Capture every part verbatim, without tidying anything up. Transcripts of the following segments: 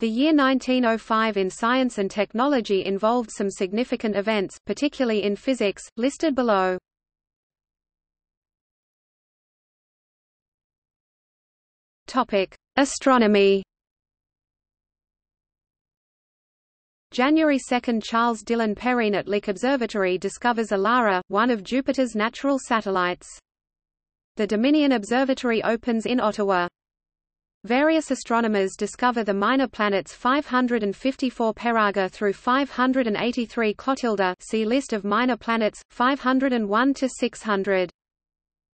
The year nineteen oh five in science and technology involved some significant events, particularly in physics, listed below. Topic: Astronomy. January second, Charles Dillon Perrine at Lick Observatory discovers Alara, one of Jupiter's natural satellites. The Dominion Observatory opens in Ottawa. Various astronomers discover the minor planets five hundred fifty-four Peraga through five hundred eighty-three Clotilda. See list of minor planets five hundred one to six hundred.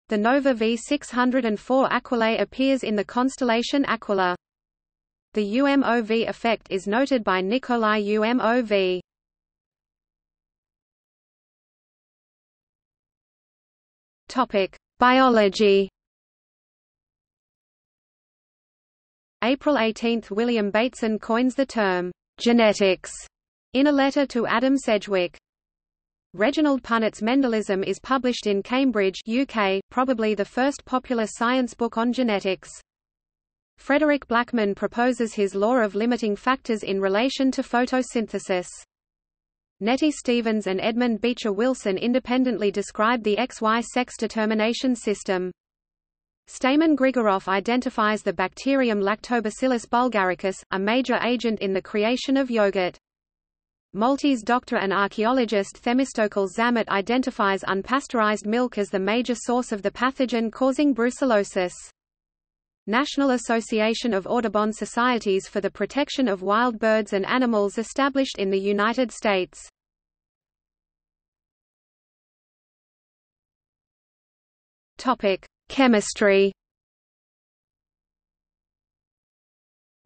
The nova V six oh four Aquilae appears in the constellation Aquila. The U M O V effect is noted by Nikolai Umov. Topic: Biology. April eighteenth, William Bateson coins the term genetics in a letter to Adam Sedgwick. Reginald Punnett's Mendelism is published in Cambridge, U K, probably the first popular science book on genetics. Frederick Blackman proposes his law of limiting factors in relation to photosynthesis. Nettie Stevens and Edmund Beecher Wilson independently describe the X Y sex determination system. Stamen Grigorov identifies the bacterium Lactobacillus bulgaricus, a major agent in the creation of yogurt. Maltese doctor and archaeologist Themistocles Zamet identifies unpasteurized milk as the major source of the pathogen causing brucellosis. National Association of Audubon Societies for the Protection of Wild Birds and Animals established in the United States. Topic: Chemistry.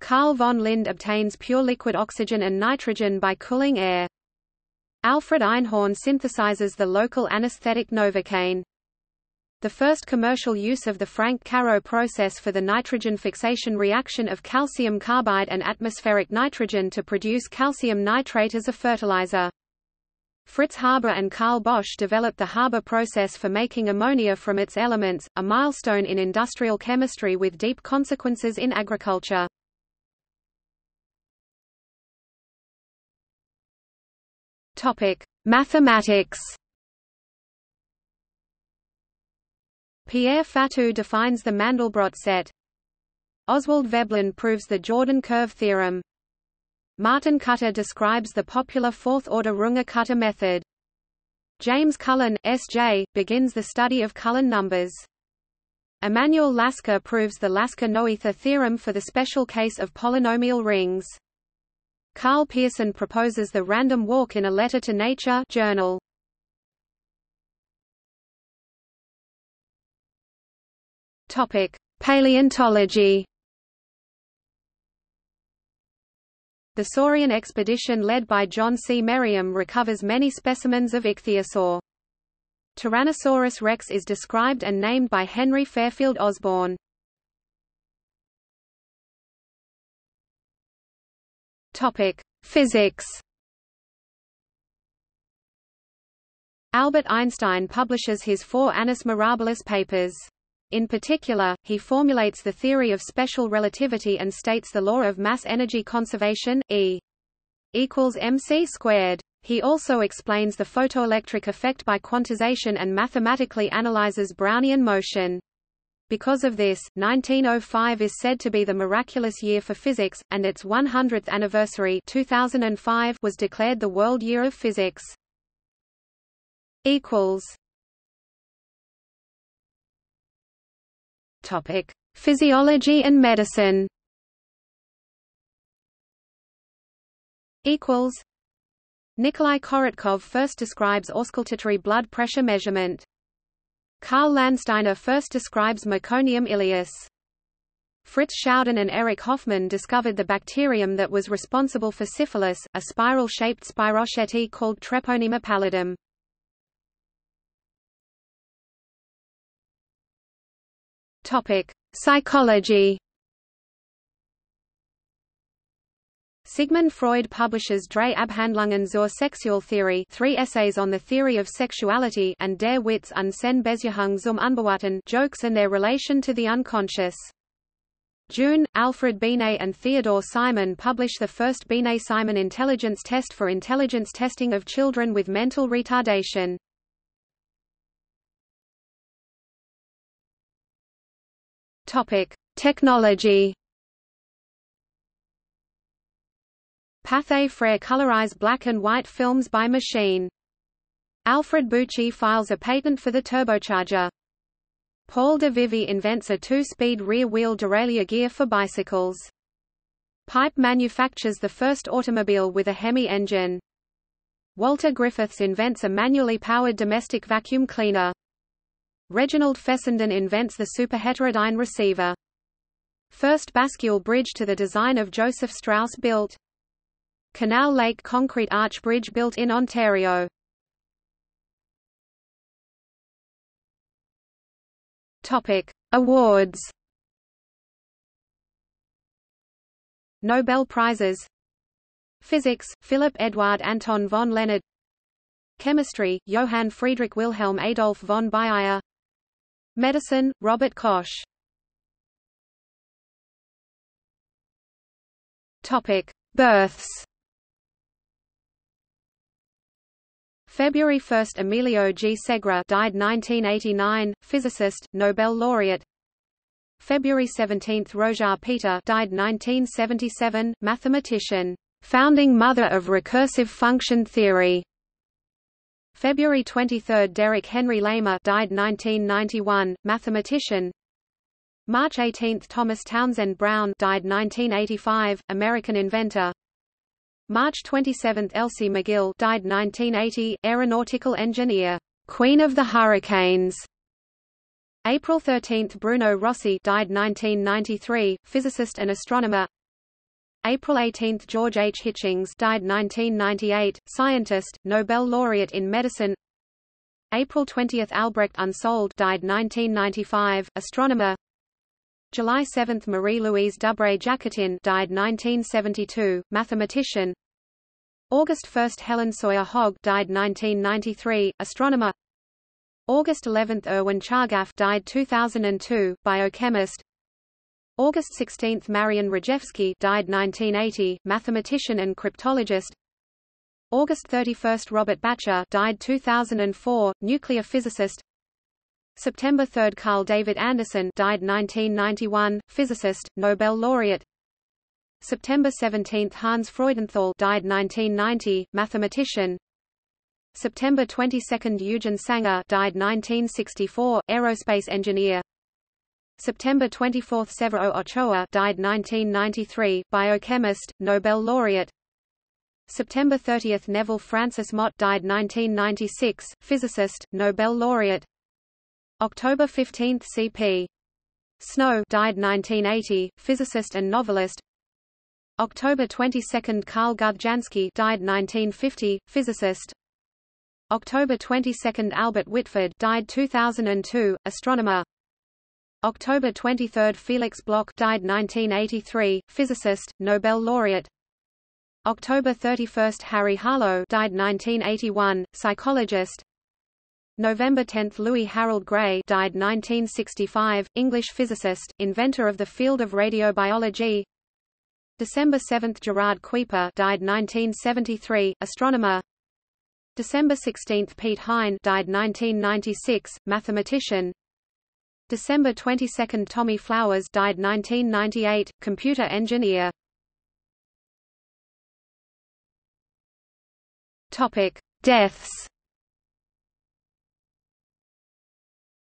Carl von Linde obtains pure liquid oxygen and nitrogen by cooling air. Alfred Einhorn synthesizes the local anesthetic Novocaine. The first commercial use of the Frank-Caro process for the nitrogen fixation reaction of calcium carbide and atmospheric nitrogen to produce calcium nitrate as a fertilizer. Fritz Haber and Carl Bosch developed the Haber process for making ammonia from its elements, a milestone in industrial chemistry with deep consequences in agriculture. Topic: Mathematics. Pierre Fatou defines the Mandelbrot set. Oswald Veblen proves the Jordan curve theorem. Martin Kutter describes the popular fourth-order Runge-Kutta method. James Cullen, S J, begins the study of Cullen numbers. Emmanuel Lasker proves the Lasker-Noether theorem for the special case of polynomial rings. Carl Pearson proposes the random walk in a letter to Nature journal. Topic: Paleontology. The Saurian expedition led by John C. Merriam recovers many specimens of ichthyosaur. Tyrannosaurus rex is described and named by Henry Fairfield Osborn. Topic: Physics. Albert Einstein publishes his four Annus Mirabilis papers. In particular, he formulates the theory of special relativity and states the law of mass energy conservation, E equals mc squared. He also explains the photoelectric effect by quantization and mathematically analyzes Brownian motion. Because of this, nineteen oh five is said to be the miraculous year for physics, and its one hundredth anniversary two thousand five was declared the World Year of Physics. Topic: Physiology and medicine. Equals. Nikolai Korotkov first describes auscultatory blood pressure measurement. Karl Landsteiner first describes meconium ileus. Fritz Schauden and Erich Hoffmann discovered the bacterium that was responsible for syphilis, a spiral-shaped spirochete called Treponema pallidum. Topic: Psychology. Sigmund Freud publishes Drei Abhandlungen zur Sexualtheorie, three essays on the theory of sexuality, and Der Witz und seine Beziehung zum Unbewussten, jokes and their relation to the unconscious. June, Alfred Binet and Theodore Simon publish the first Binet-Simon intelligence test for intelligence testing of children with mental retardation. Technology. Pathé Frère colorized black and white films by machine. Alfred Bucci files a patent for the turbocharger. Paul de Vivi invents a two-speed rear-wheel derailleur gear for bicycles. Pipe manufactures the first automobile with a Hemi engine. Walter Griffiths invents a manually powered domestic vacuum cleaner. Reginald Fessenden invents the superheterodyne receiver. First bascule bridge to the design of Joseph Strauss built. Canal Lake concrete arch bridge built in Ontario. Topic: Awards. Nobel Prizes. Physics: Philipp Eduard Anton von Leonard. Chemistry: Johann Friedrich Wilhelm Adolf von Baeyer. Medicine: Robert Koch. Topic: Births. February first, Emilio G. Segre, died nineteen eighty-nine, physicist, Nobel laureate. February seventeenth, Roger Peter, died nineteen seventy-seven, mathematician, founding mother of recursive function theory. February twenty-third, Derek Henry Lehmer, died nineteen ninety-one, mathematician. March eighteenth, Thomas Townsend Brown, died nineteen eighty-five, American inventor. March twenty-seventh, Elsie McGill, died nineteen eighty, aeronautical engineer, Queen of the Hurricanes. April thirteenth, Bruno Rossi, died nineteen ninety-three, physicist and astronomer. April eighteenth, George H. Hitchings, died nineteen ninety-eight, scientist, Nobel laureate in medicine. April twentieth, Albrecht Unsold, died nineteen ninety-five, astronomer. July seventh, Marie-Louise Dubreuil-Jacotin, died nineteen seventy-two, mathematician. August first, Helen Sawyer Hogg, died nineteen ninety-three, astronomer. August eleventh, Erwin Chargaff, died two thousand two, biochemist. August sixteenth, Marian Rejewski, died nineteen eighty, mathematician and cryptologist. August thirty-first, Robert Bacher, died two thousand four, nuclear physicist. September third, Carl David Anderson, died nineteen ninety-one, physicist, Nobel laureate. September seventeenth, Hans Freudenthal, died nineteen ninety, mathematician. September twenty-second, Eugen Sanger, died nineteen sixty-four, aerospace engineer. September twenty-fourth, Severo Ochoa, died nineteen ninety-three, biochemist, Nobel laureate. September thirtieth, Neville Francis Mott, died nineteen ninety-six, physicist, Nobel laureate. October fifteenth, C P Snow, died nineteen eighty, physicist and novelist. October twenty-second, Karl Gudjansky, died nineteen fifty, physicist. October twenty-second, Albert Whitford, died two thousand two, astronomer. October twenty-third, Felix Bloch, died nineteen eighty-three, physicist, Nobel laureate. October thirty-first, Harry Harlow, died nineteen eighty-one, psychologist. November tenth, Louis Harold Gray, died nineteen sixty-five, English physicist, inventor of the field of radiobiology. December seventh, Gerard Kuiper, died nineteen seventy-three, astronomer. December sixteenth, Pete Hine, died nineteen ninety-six, mathematician. December twenty-second, Tommy Flowers, died nineteen ninety-eight, computer engineer. Topic: Deaths.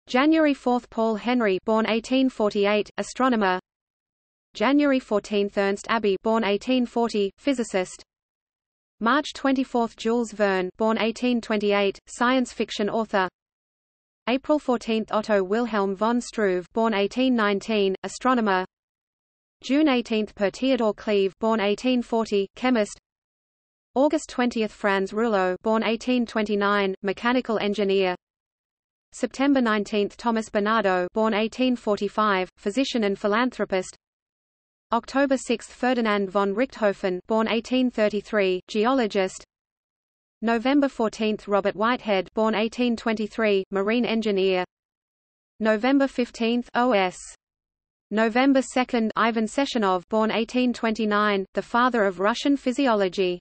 January fourth, Paul Henry, born eighteen forty-eight, astronomer. January fourteenth, Ernst Abbe, born eighteen forty, physicist. March twenty-fourth, Jules Verne, born eighteen twenty-eight, science fiction author. April fourteenth, Otto Wilhelm von Struve, born eighteen nineteen, astronomer. June eighteenth, Per Theodor Cleve, born eighteen forty, chemist. August twentieth, Franz Rouleau, born eighteen twenty-nine, mechanical engineer. September nineteenth, Thomas Bernardo, born eighteen forty-five, physician and philanthropist. October sixth, Ferdinand von Richthofen, born eighteen thirty-three, geologist. November fourteenth, Robert Whitehead, born eighteen twenty-three, marine engineer. November fifteenth, O S November second, Ivan Sechenov, born eighteen twenty-nine, the father of Russian physiology.